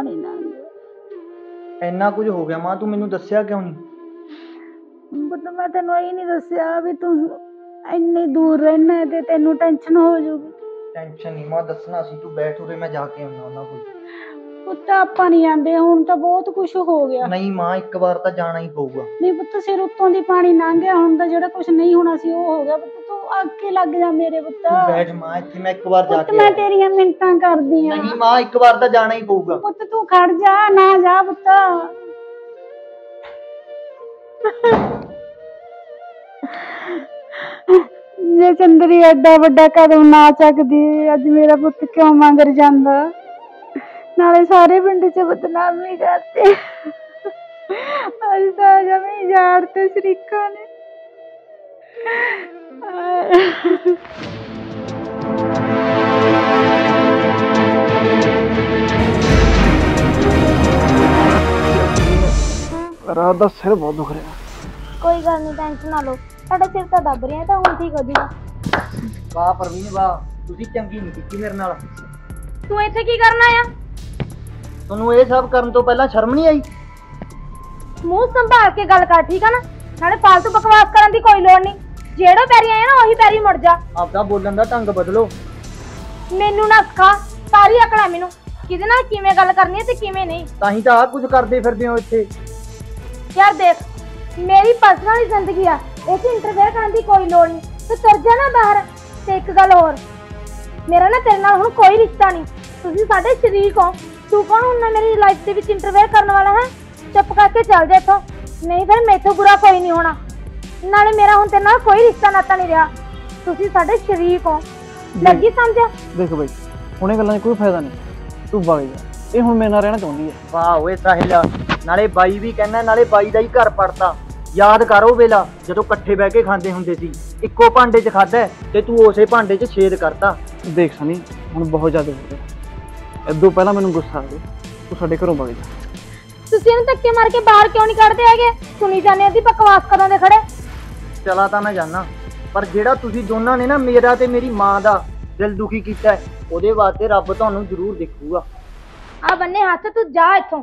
ਬਣਾ ਨਹੀਂ ਦਾਂਗੇ। ਇੰਨਾ ਕੁਝ ਹੋ ਗਿਆ ਮਾਂ, ਤੂੰ ਮੈਨੂੰ ਦੱਸਿਆ ਕਿਉਂ ਨਹੀਂ? ਪੁੱਤ ਮੈਂ ਤੈਨੂੰ ਇਹ ਨਹੀਂ ਦੱਸਿਆ ਵੀ ਤੂੰ ਇੰਨੀ ਦੂਰ ਰਹਿਣਾ ਹੈ ਤੇ ਤੈਨੂੰ ਟੈਨਸ਼ਨ ਹੋ ਜਾਊਗੀ। ਟੈਨਸ਼ਨ ਨਹੀਂ ਮਾਂ, ਦੱਸਣਾ ਸੀ, ਤੂੰ ਬੈਠ ਉਰੇ, ਮੈਂ ਜਾ ਕੇ ਆਉਣਾ ਉਹਨਾਂ ਕੋਲ। ਪੁੱਤ ਆਪਾਂ ਨਹੀਂ ਜਾਂਦੇ, ਹੁਣ ਤਾਂ ਬਹੁਤ ਕੁਝ ਹੋ ਗਿਆ। ਨਹੀਂ ਮਾਂ, ਇੱਕ ਵਾਰ ਤਾਂ ਜਾਣਾ ਹੀ ਪਊਗਾ। ਨਹੀਂ ਪੁੱਤ, ਸਿਰ ਉੱਤੋਂ ਦੀ ਪਾਣੀ ਲੰਘ ਗਿਆ, ਹੁਣ ਤਾਂ ਜਿਹੜਾ ਕੁਝ ਨਹੀਂ ਹੋਣਾ ਸੀ ਉਹ ਹੋ ਗਿਆ। ਪੁੱਤ ਤੂੰ ਅੱਗੇ ਲੱਗ ਜਾ ਮੇਰੇ ਪੁੱਤ। ਤੂੰ ਬੈਠ ਮਾਂ ਇੱਥੇ, ਮੈਂ ਇੱਕ ਵਾਰ ਜਾ ਕੇ। ਮੈਂ ਤੇਰੀਆਂ ਮਿੰਤਾਂ ਕਰਦੀ ਆ। ਨਹੀਂ ਮਾਂ, ਇੱਕ ਵਾਰ ਤਾਂ ਜਾਣਾ ਹੀ ਪਊਗਾ। ਪੁੱਤ ਤੂੰ ਖੜ ਜਾ, ਨਾ ਜਾ ਪੁੱਤ। ਜੇ ਚੰਦਰੀ ਐਡਾ ਵੱਡਾ ਕਦਮ ਨਾ ਚੱਕਦੀ ਅੱਜ ਮੇਰਾ ਪੁੱਤ ਕਿਉਂ ਮੰਗਰ ਜਾਂਦਾ? ਨਾਲੇ ਸਾਰੇ ਪਿੰਡ ਚ ਬਦਨਾਮੀ ਕਰਦੇ। ਅੱਜ ਤਾਂ ਜਮੀ ਯਾਰ ਤੇ ਸ਼ਰੀਕਾ ਨੇ। ਰਾਤ ਦਾ ਸਿਰ ਬਹੁਤ ਦੁਖ ਰਿਹਾ। ਕੋਈ ਗੱਲ ਨਹੀਂ, ਟੈਨਸ਼ਨ ਨਾ ਲਓ, ਸਾਡਾ ਸਿਰ ਤਾਂ ਦੱਬ ਰਿਹਾ, ਤਾਂ ਹੁਣ ਠੀਕ ਹੋ ਜੂਗਾ। ਵਾਹ ਪ੍ਰਵੀਨ ਵਾਹ, ਤੁਸੀਂ ਚੰਗੀ ਨਹੀਂ ਕੀਤੀ ਮੇਰੇ ਨਾਲ। ਤੂੰ ਇੱਥੇ ਕੀ ਕਰਨ ਆਇਆ? ਤੁਹਾਨੂੰ ਇਹ ਸਭ ਕਰਨ ਤੋਂ ਪਹਿਲਾਂ ਸ਼ਰਮ ਨਹੀਂ ਆਈ? ਮੂੰਹ ਸੰਭਾਲ ਕੇ ਗੱਲ ਕਰ, ਠੀਕ ਆ ਨਾ? ਨਾਲੇ ਫਾਲਤੂ ਬਕਵਾਸ ਕਰਨ ਦੀ ਕੋਈ ਲੋੜ ਨਹੀਂ। ਜਿਹੜੇ ਪੈਰੀ ਆਇਆ ਨਾ ਉਹੀ ਪੈਰੀ ਮੁੜ ਜਾ। ਆਪਦਾ ਬੋਲਣ ਦਾ ਢੰਗ ਬਦਲੋ। ਮੈਨੂੰ ਨਾ ਸਿਖਾ, ਸਾਰੀ ਅਕਲ ਆ ਮੈਨੂੰ, ਕਿਹਦੇ ਨਾਲ ਕਿਵੇਂ ਗੱਲ ਕਰਨੀ ਹੈ ਤੇ ਕਿਵੇਂ ਨਹੀਂ। ਤਾਂ ਹੀ ਤਾਂ ਆਹ ਕੁਝ ਕਰਦੇ ਫਿਰਦੇ ਹੋ ਇੱਥੇ। ਯਾਰ ਦੇਖ, ਮੇਰੀ ਪਰਸਨਲ ਜ਼ਿੰਦਗੀ ਆ, ਇਹ ਚ ਇੰਟਰਫੇਅਰ ਕਰਨ ਦੀ ਕੋਈ ਲੋੜ ਨਹੀਂ। ਤੂੰ ਤੁਰ ਜਾ ਨਾ ਬਾਹਰ। ਤੇ ਇੱਕ ਗੱਲ ਹੋਰ, ਮੇਰਾ ਨਾ ਤੇਰੇ ਨਾਲ ਹੁਣ ਕੋਈ ਰਿਸ਼ਤਾ ਨਹੀਂ। ਤੁਸੀਂ ਸਾਡੇ ਸ਼ਰੀਕ ਹੋ। ਤੂੰ ਕੌਣ ਹੁੰਦਾ ਮੇਰੀ ਲਾਈਫ ਦੇ ਵਿੱਚ ਇੰਟਰਫੇਅਰ ਕਰਨ ਵਾਲਾ ਹੈ? ਚੁੱਪ ਕਰਕੇ ਚੱਲ ਜਾ ਇੱਥੋਂ, ਨਹੀਂ ਫਿਰ ਮੈਥੋਂ ਬੁਰਾ ਕੋਈ ਨਹੀਂ ਹੋਣਾ। ਨਾਲੇ ਮੇਰਾ ਹੁਣ ਤੇਰੇ ਨਾਲ ਕੋਈ ਰਿਸ਼ਤਾ ਨਾਤਾ ਨਹੀਂ ਰਿਹਾ। ਤੁਸੀਂ ਸਾਡੇ ਸ਼ਰੀਕ ਹੋ, ਲੱਗੀ ਸਮਝ? ਦੇਖ ਬਈ, ਹੁਣੇ ਗੱਲਾਂ ਦਾ ਕੋਈ ਫਾਇਦਾ ਨਹੀਂ, ਤੂੰ ਬਾਈ ਜਾ। ਇਹ ਹੁਣ ਮੇਰੇ ਨਾਲ ਰਹਿਣਾ ਚਾਹੁੰਦੀ ਹੈ। ਵਾਹ ਓਏ ਸਾਹਿਲ, ਨਾਲੇ ਬਾਈ ਵੀ ਕਹਿੰਦਾ, ਨਾਲੇ ਬਾਈ ਦਾ ਹੀ ਘਰ ਪੜਤਾ। ਯਾਦ ਕਰ ਉਹ ਵੇਲਾ ਜਦੋਂ ਇਕੱਠੇ ਬਹਿ ਕੇ ਖਾਂਦੇ ਹੁੰਦੇ ਸੀ, ਇੱਕੋ ਭਾਂਡੇ 'ਚ ਖਾਧਾ ਤੇ ਤੂੰ ਉਸੇ ਭਾਂਡੇ 'ਚ ਛੇਦ ਕਰਤਾ। ਦੇਖ ਸਨੀ, ਹੁਣ ਬਹੁਤ ਜ਼ਿਆਦਾ ਹੋ ਗਿਆ। ਇਦੋਂ ਪਹਿਲਾਂ ਮੈਨੂੰ ਗੁੱਸਾ ਆ ਗਿਆ, ਤੂੰ ਸਾਡੇ ਘਰੋਂ ਭੱਜ ਜਾ। ਤੁਸੀਂ ਇਹਨੂੰ ਧੱਕੇ ਮਾਰ ਕੇ ਬਾਹਰ ਕਿਉਂ ਨਹੀਂ ਕੱਢਦੇ ਹੈਗੇ? ਸੁਣੀ ਜਾਂਦੇ ਆਦੀ ਬਕਵਾਸ ਕਦੋਂ ਦੇ ਖੜੇ। ਚਲਾ ਤਾਂ ਮੈਂ ਜਾਣਾ, ਪਰ ਜਿਹੜਾ ਤੁਸੀਂ ਦੋਨਾਂ ਨੇ ਨਾ ਮੇਰਾ ਤੇ ਮੇਰੀ ਮਾਂ ਦਾ ਦਿਲ ਦੁਖੀ ਕੀਤਾ, ਉਹਦੇ ਵਾਸਤੇ ਰੱਬ ਤੁਹਾਨੂੰ ਜ਼ਰੂਰ ਦੇਖੂਗਾ। ਆ ਬੰਨੇ ਹੱਥ, ਤੂੰ ਜਾ ਇੱਥੋਂ।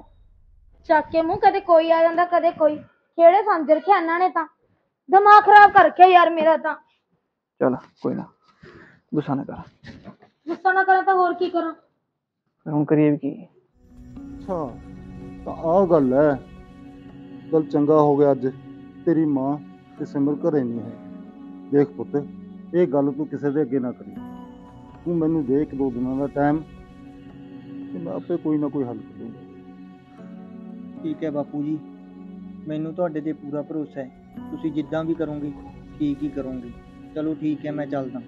ਚੱਕ ਕੇ ਮੂੰਹ, ਕਦੇ ਕੋਈ ਆ ਜਾਂਦਾ ਕਦੇ ਕੋਈ। ਕਿਹੜੇ ਸਮਝ ਰੱਖਿਆ ਇਹਨਾਂ ਨੇ, ਤਾਂ ਦਿਮਾਗ ਖਰਾਬ ਕਰਕੇ ਯਾਰ ਮੇਰਾ ਤਾਂ। ਚਲ ਕੋਈ ਨਾ, ਗੁੱਸਾ ਨਾ ਕਰ। ਗੁੱਸਾ ਨਾ ਕਰਾਂ ਤਾਂ ਹੋਰ ਕੀ ਕਰਾਂ? ਹੁਣ ਕਰੀਏ ਵੀ ਕੀ? ਅੱਛਾ ਤਾਂ ਆਹ ਗੱਲ ਹੈ। ਚੱਲ ਚੰਗਾ ਹੋ ਗਿਆ, ਅੱਜ ਤੇਰੀ ਮਾਂ ਤੇ ਸਿਮਰ ਘਰੇ ਨਹੀਂ ਹੈ। ਦੇਖ ਪੁੱਤ, ਇਹ ਗੱਲ ਤੂੰ ਕਿਸੇ ਦੇ ਅੱਗੇ ਨਾ ਕਰੀ। ਤੂੰ ਮੈਨੂੰ ਦੇ ਇੱਕ ਦੋ ਦਿਨਾਂ ਦਾ ਟਾਈਮ ਤੇ ਮੈਂ ਆਪੇ ਕੋਈ ਨਾ ਕੋਈ ਹੱਲ ਕਰੂੰਗਾ। ਠੀਕ ਹੈ ਬਾਪੂ ਜੀ, ਮੈਨੂੰ ਤੁਹਾਡੇ ਤੇ ਪੂਰਾ ਭਰੋਸਾ ਹੈ। ਤੁਸੀਂ ਜਿੱਦਾਂ ਵੀ ਕਰੋਗੇ ਠੀਕ ਹੀ ਕਰੋਗੇ। ਚਲੋ ਠੀਕ ਹੈ, ਮੈਂ ਚੱਲਦਾ।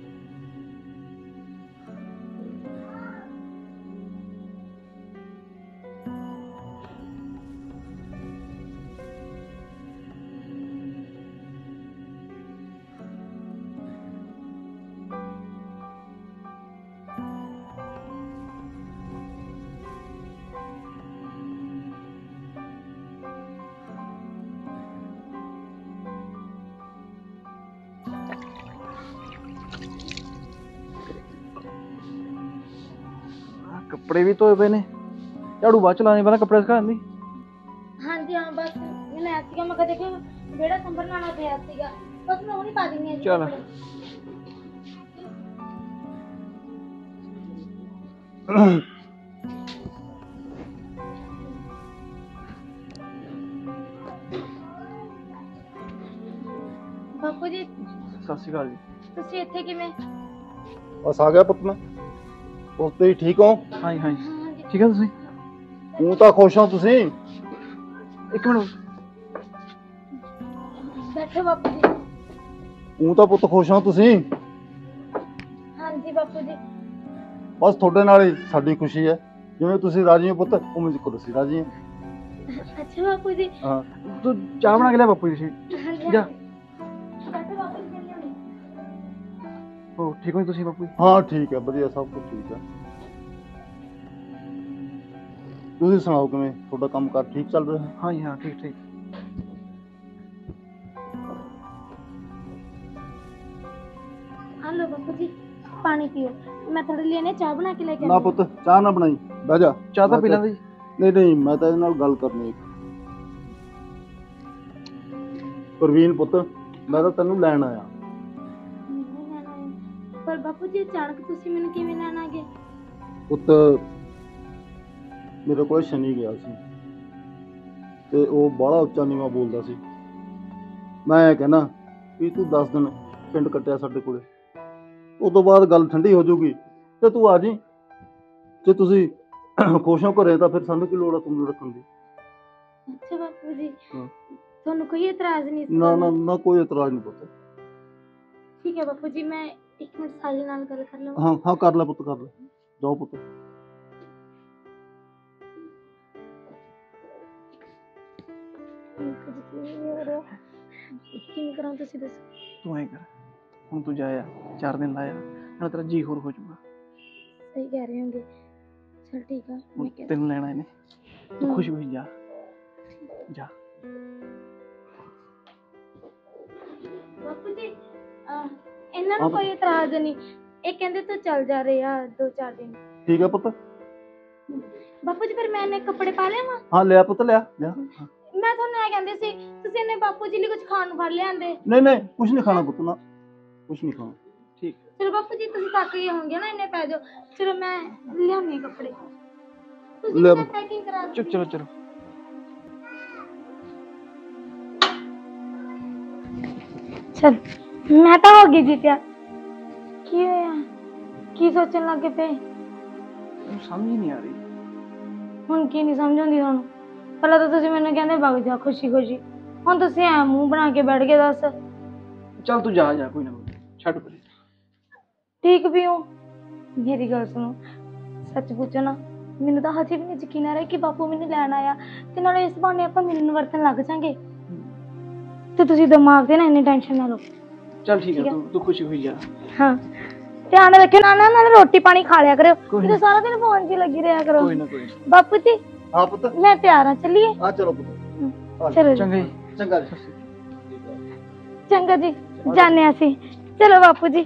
ਕੱਪੜੇ ਵੀ ਧੋਏ ਪਏ ਨੇ, ਝਾੜੂ ਬਾਅਦ ਚ ਲਾਉਣੀ, ਪਹਿਲਾਂ ਕੱਪੜੇ ਸੁਕਾਉਣ ਦੀ। ਹਾਂਜੀ ਹਾਂ, ਬਸ ਮੈਂ ਐਸੀ ਕੰਮ ਕਦੇ ਕਿ ਜਿਹੜਾ ਸੰਭਰਨਾਣਾ ਪਿਆ ਸੀਗਾ, ਬਸ ਮੈਂ ਉਹ ਨਹੀਂ ਪਾ ਦਿੰਦੀ। ਚਲ ਬਾਪੂ ਜੀ ਸਤਿ ਸ਼੍ਰੀ ਅਕਾਲ ਜੀ। ਤੁਸੀਂ ਇੱਥੇ ਕਿਵੇਂ? ਬਸ ਆ ਗਿਆ ਪੁੱਤ ਮੈਂ। ਉਸ ਤੇ ਠੀਕ ਹੋ? ਹਾਂ ਹਾਂ ਠੀਕ ਹੈ। ਤੁਸੀਂ ਤੂੰ ਤਾਂ ਖੁਸ਼ ਹੋ? ਤੁਸੀਂ ਇੱਕ ਮਿੰਟ ਬੈਠੋ ਬਾਪੂ ਜੀ। ਤੂੰ ਤਾਂ ਪੁੱਤ ਖੁਸ਼ ਹੋ ਤੁਸੀਂ? ਹਾਂਜੀ ਬਾਪੂ ਜੀ, ਬਸ ਤੁਹਾਡੇ ਨਾਲ ਹੀ ਸਾਡੀ ਖੁਸ਼ੀ ਹੈ। ਜਿਵੇਂ ਤੁਸੀਂ ਰਾਜੀ ਹੋ ਪੁੱਤ, ਉਵੇਂ ਕਰੋ ਤੁਸੀਂ ਰਾਜੀ ਹੋ। ਅੱਛਾ ਬਾਪੂ ਜੀ। ਹਾਂ ਤੂੰ ਚਾਹ ਬਣਾ ਕੇ ਲਿਆ ਬਾਪੂ ਜੀ। ਜਾ ਹੋ, ਠੀਕ ਹੋ ਤੁਸੀਂ ਬਾਪੂ? ਹਾਂ ਠੀਕ ਹੈ, ਵਧੀਆ, ਸਭ ਕੁਝ ਠੀਕ ਹੈ। ਤੁਸੀਂ ਸੁਣਾਓ ਕਿਵੇਂ, ਤੁਹਾਡਾ ਕੰਮ ਕਾਰ ਠੀਕ ਚੱਲ ਰਿਹਾ? ਹਾਂ ਹਾਂ ਠੀਕ ਠੀਕ। ਹਲੋ ਬਾਪੂ ਜੀ, ਪਾਣੀ ਪੀਓ। ਮੈਂ ਤੁਹਾਡੇ ਲਈ ਨੇ ਚਾਹ ਬਣਾ ਕੇ ਲੈ ਕੇ ਆਈ। ਨਾ ਪੁੱਤ ਚਾਹ ਨਾ ਬਣਾਈ, ਬਹਿ ਜਾ। ਚਾਹ ਤਾਂ ਪੀ ਲੈਂਦੀ। नहीं मैं तो इहदे नाल गल करनी। प्रवीण पुत्त मैं तो तेनू लैण आया। पर बापू जी अचानक तुसीं मैनूं किवें लैण आ गए? पुत्त मेरे कोल शनी गया सी ते ओह बड़ा उच्चा नीवा बोलदा सी। मैं कहना कि तू 10 दिन पिंड कट्टिया साडे कोले, उस तो बाद गल ठंडी हो जाऊगी तो तू आ जी। जे तुसीं खुश हो घरे तां फिर सानूं की लोड़ आ तुहानूं रखण दी। अच्छा बापू जी तुहानूं कोई एतराज नहीं? ना ना ना कोई एतराज नहीं पुत्त। ठीक है बापू जी मैं 1 मिनट साजन नाल गल कर लवां? हां हां कर ले पुत्त कर ले, जाओ पुत्त। किन करां तुसीं दस? तू ऐ कर हुण तू जाया 4 दिन लाया ना तेरा जी होर हो जाऊगा। सही कह रहे होंगे। चल ठीक है तेन लेना है तू खुश हो जा जा। बापू जी इन्हां नूं कोई इतराज नहीं, ये कहंदे तू चल जा रे यार 2-4 दिन। ठीक है पुत्त। बापू जी फिर मैंने कपड़े पा लेवां? हां ले पुत्त ले ले। मैं थानूं ऐ कहंदी सी तुसीं ने बापू जी लिए कुछ खाण फड़ लियांदे? नहीं नहीं कुछ नहीं खाना पुत्त, ना कुछ नहीं खाना। ठीक चलो बापू जी तुम थक गए होंगे ना, इन्हें पै जाओ। चलो मैं लियानी कपड़े ले पैकिंग करा। चुप चलो चलो चल मैं तो हो गई जी तैयार। की होया की सोचन लगे पे? समझ नहीं आ रही हुन की नहीं समझ आंदी हुन। पहला तो तुसी मेनू कहंदे भाग जा खुशी खुशी, हुन तुसी ऐ मुंह बना के बैठ गए। दस चल तू जा जा कोई ना छड़ पर। ठीक भी हो मेरी गल सुनो, सच पूछो ना मैनू तो हजे भी नहीं यकीन आ रहा कि बापू मैनू लैण आया ते नाले इस बहाने आपां मिलण वरतन लग जांगे। ते तुसीं दिमाग ते ना इन्नी टेंशन ना लो। चल ठीक है तू खुशी होई जा। हां ध्यान रखियो ना ना रोटी पानी खा लिया करो, ते सारा दिन फोन 'च लगी रहया करो। कोई ना कोई। बापू जी हां पुत्त मैं तैयार हां चलिए। हां चलो पुत्त चलो। चंगा चंगा चंगा जी जाने आसी। चलो बापू जी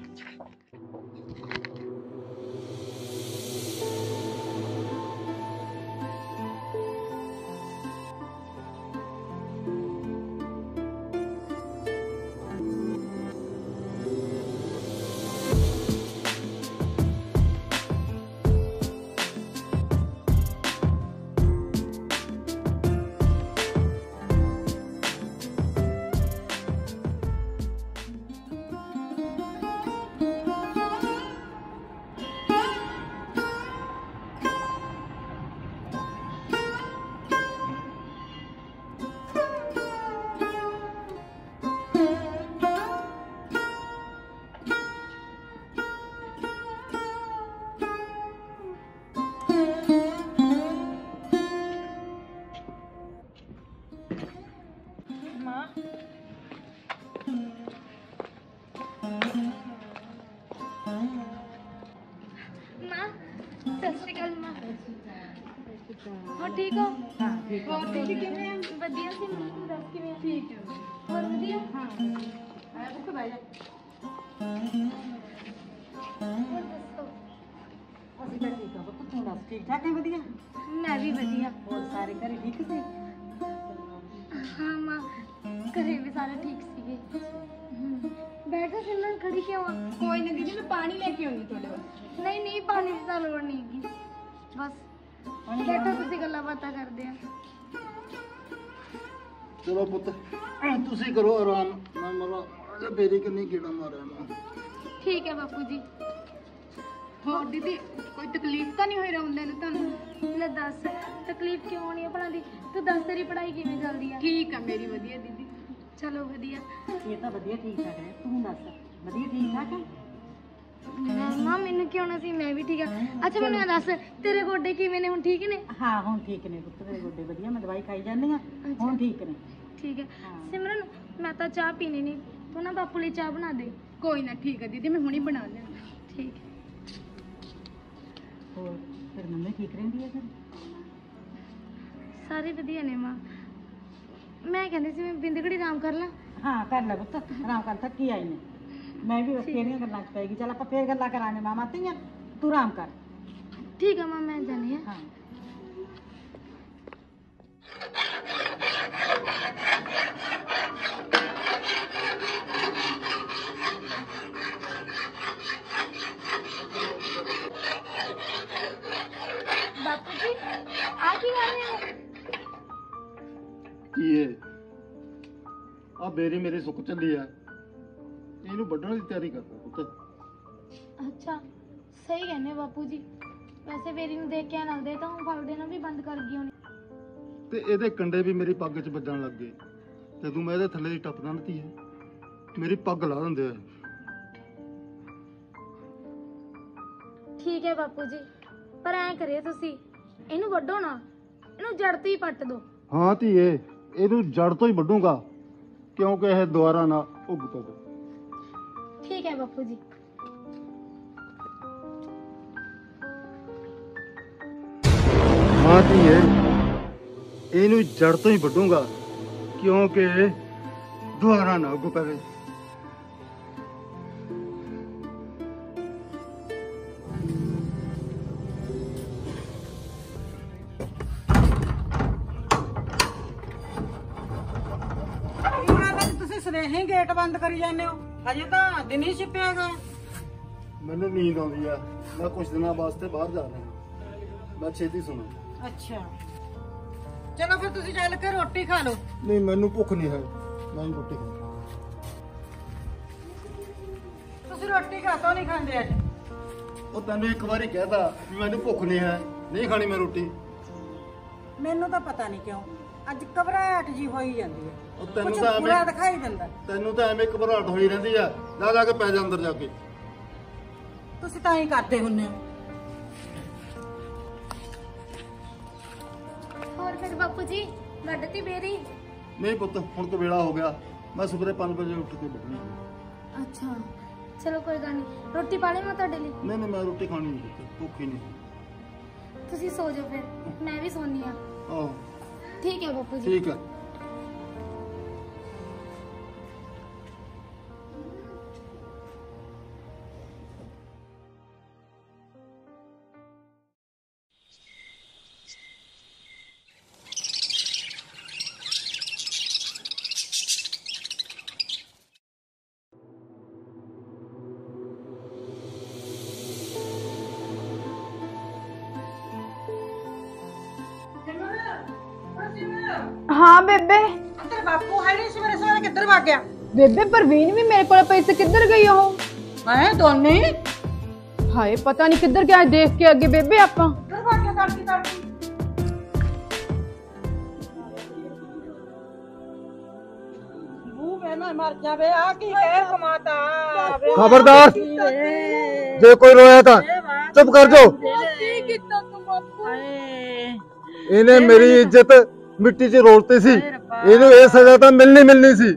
ठीक हो? हां ठीक हो। ठीक है बढ़िया से मिलूं दस के में। ठीक है और बढ़िया। हां आया बुक भाई जा और दोस्तों असि कर ठीक हो तो तू दस ठीक ठाक है? बढ़िया मैं भी बढ़िया। और सारे घर ठीक थे? हां मां घर भी सारे ठीक सीगे। बैठ जा सिमरन खड़ी क्यों? कोई ना दीदी मैं पानी लेके आऊंगी थोड़े बाद। नहीं नहीं पानी की तो लोड़ नहीं है बस चलो पुत्त तुसी करो आराम। मैं मरा बेरी कन्नी कीड़ा मारिया ना। ठीक है बापू जी। और दीदी कोई तकलीफ तो नहीं होई रौंदे ने तुहानू? ले दस तकलीफ क्यों होनी है भला दी तू दस तेरी पढ़ाई किवें चलदी है? ठीक है मेरी वधिया दीदी। चलो वधिया ये तो वधिया ठीक ठाक है। तू दस वधिया ठीक ठाक है? मां मैनू क्यों ना सी मैं भी ठीक है। अच्छा मैनू ये दस तेरे गोडे किवें ने हुण ठीक ने? हां हुण ठीक ने पुत्त मेरे गोडे वधिया, मैं दवाई खाई जांदी हां हुण ठीक ने। ठीक है सिमरन मैं तो चाह पीनी नहीं, तू ना बापू लई चाह बना दे। कोई ना ठीक है दीदी मैं हुणी बना लें। ठीक है और फिर मम्मी ठीक रहंदी है? फिर सारे वधिया ने मां। मैं कहंदी सी मैं बिंदगड़ी आराम कर ला। हां कर ले पुत्त आराम कर थकी आई ने मैं भी बसेरियां गल्लां च पैगी। चल आपां फेर गल्लां करांगे मामा तियां तू आराम कर। ठीक है मां मैं जानी है। हां ये आ बेरी मेरी सुक चली है, इनू बढ़ने की तैयारी करता पुत्र। अच्छा सही कहने बापू जी, वैसे बेरी नु देख के नाल दे तां फल देना भी बंद कर गई होनी ते एदे कंडे भी मेरी पग च बजण लग गए। जदों मैं इहदे थल्ले टपदा ना ती है मेरी पग ला दिंदे है। ठीक है बापू जी, पर ऐ करियो तुसी इनू वड्डो ना, इनू जड़ तो ही पट दो। हां धीए इनू जड़ तो ही वड्डूंगा क्योंकि यह दोबारा ना उगता दो। ठीक है बापू जी। हाँ धीए इनू जड़ तो ही वड्डूंगा क्योंकि दोबारा ना उग पवे। गेट बंद करी जाने हो, अजे तो दिन ही छिपया गया। मैनू नींद आउंदी है, मैं कुछ दिनों वास्ते बाहर जा रहा हूं, मैं छेती सुना। अच्छा चलो फिर तुसी चल के रोटी खा लो। नहीं मैनू भुख नहीं है, मैं रोटी खा। तुसी रोटी खातो नहीं खांदे अज? ओ तन्नू एक बारी कहता कि मैनू भुख नहीं है, नहीं खानी मैं रोटी। मैनू तो पता नहीं क्यों ਅੱਜ ਘਬਰਾਹਟ ਜੀ ਹੋਈ ਜਾਂਦੀ ਹੈ। ਤੈਨੂੰ ਤਾਂ ਐਵੇਂ ਦਿਖਾਈ ਦਿੰਦਾ, ਤੈਨੂੰ ਤਾਂ ਐਵੇਂ ਘਬਰਾਹਟ ਹੋਈ ਰਹਿੰਦੀ ਆ। ਲਾ ਕੇ ਪੈ ਜਾ ਅੰਦਰ ਜਾ ਕੇ। ਤੁਸੀਂ ਤਾਂ ਹੀ ਕਰਦੇ ਹੁੰਨੇ ਹੋ। ਹੋਰ ਫਿਰ ਬਾਪੂ ਜੀ ਵੱਡਤੀ ਬੇਰੀ? ਨਹੀਂ ਪੁੱਤ ਹੁਣ ਤਾਂ ਵੇਲਾ ਹੋ ਗਿਆ, ਮੈਂ ਸਵੇਰੇ 5 ਵਜੇ ਉੱਠ ਕੇ ਬੈਠੀ। ਅੱਛਾ ਚਲੋ ਕੋਈ ਗੱਲ ਨਹੀਂ, ਰੋਟੀ ਪਾ ਲੈ ਮੈਂ ਤੁਹਾਡੇ ਲਈ। ਨਹੀਂ ਨਹੀਂ ਮੈਂ ਰੋਟੀ ਖਾਣੀ ਨਹੀਂ, ਭੁੱਖ ਹੀ ਨਹੀਂ। ਤੁਸੀਂ ਸੋ ਜਾਓ ਫਿਰ, ਮੈਂ ਵੀ ਸੋਣੀ ਆ। ਆਹ ठीक है बापू जी। ठीक है। हाँ बेबे अंदर बापू है नहीं, मेरे साथ किधर भाग गया? बेबे परवीन भी मेरे को पैसे किधर गई हो? हैं दोनों हाय पता नहीं किधर गया है, देख के आगे बेबे आपा किधर भाग गया? तड़की तड़की मुंह ना मार जा बे। आ की कह कमाता? खबरदार जे कोई रोया था चुप कर जाओ। कितना तुम बापू इन्हें मेरी इज्जत मिट्टी च रोलती सी, इहनू ये सजा तो मिलनी मिलनी सी।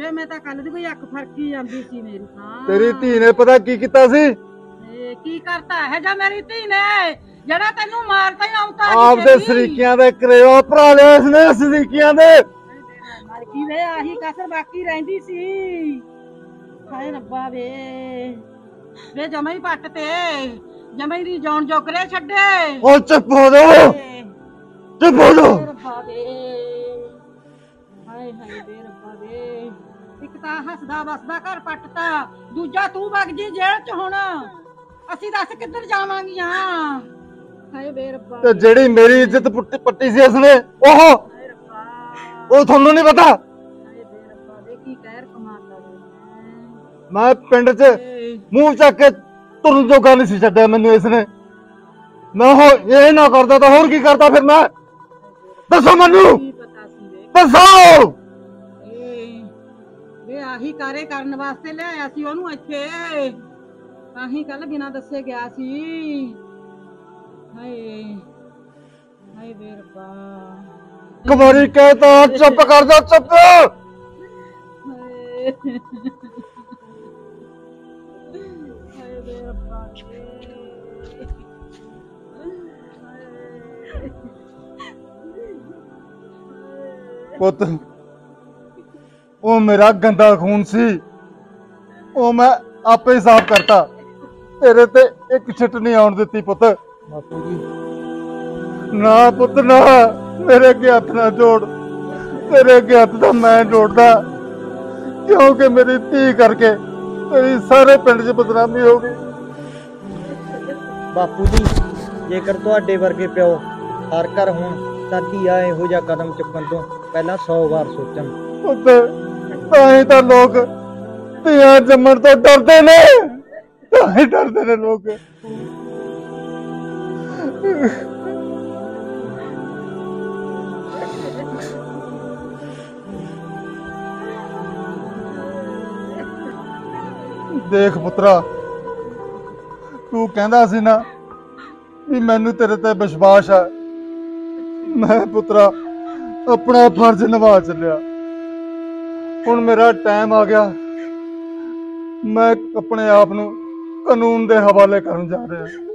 वे मैं तो कल दी कोई अख फरकी आंदी सी मेरी। हां तेरी धी ने पता की कीता सी? ए की करता है जा मेरी धी ने जड़ा तन्नू मारता ही आउंदा है। आप दे सरीकियां दे करेवा भरा ले इसने सरीकियां दे मरकी वे आही कसर बाकी रहंदी सी। हाय रब्बा वे वे जमाई पट ते जमाई री जौन जोकरे छड्डे। ओ चुप हो जा ते बोलो। हाय हाय बे रब्बा बे, इक ता हसदा बसदा घर पटता, दूजा तू वग जी जेल च। हुण असि दस किधर जावांगीआं? हाय बे रब्बा ते जेड़ी मेरी इज्जत पुट्टी पट्टी सी इसने, ओहो हाय रब्बा ओ थानू नहीं पता। हाय बे रब्बा बे की कहर कमाता रे। मैं पिंड च मुंह चक के तुरन जोगा नहीं सी छड्डा मैनू इसने। मैं हो ये ना करदा तो होर की करदा फिर? मैं दसो मनु दसाओ। वे आही कारे करन वास्ते ले आया सी ओनू इथे, आही कल बिना दसे गया सी। हाय हाय वे रब्बा कबारी कहता चुप कर जा चुप। हाय वे रब्बा पुत ओ मेरा गंदा खून सी, ओ मैं आपे साफ करता, तेरे ते एक छिट नहीं आउण दित्ती पुत। बापू जी ना पुत ना, मेरे अगे हथ ना जोड़, तेरे अगे हथ तो मैं जोड़दा क्योंकि मेरी धी करके तेरी सारे पिंड च बदनामी हो गई। बापू जी ਜੇਕਰ ਤੁਹਾਡੇ ਵਰਗੇ ਪਿਓ ਹਰ ਘਰ ਹੋਣ ਤਾਂ ਧੀਆ ਇਹੋ ਜਿਹਾ ਕਦਮ ਚੁੱਕਣ ਤੋਂ ਪਹਿਲਾਂ 100 ਵਾਰ ਸੋਚਣ। ਤਾਂ ਤਾਂ ਲੋਕ ਧੀਆ ਜੰਮਣ ਤੋਂ ਡਰਦੇ ਨੇ, ਤਾਂ ਹੀ ਡਰਦੇ ਨੇ ਲੋਕ। देख पुत्रा, तू कहना सी ना भी मैनू तेरे ते विश्वास है। मैं पुत्रा अपना फर्ज निभा चलिया, हुण मेरा टाइम आ गया। मैं अपने आप नू कानून दे हवाले करन जा रहा।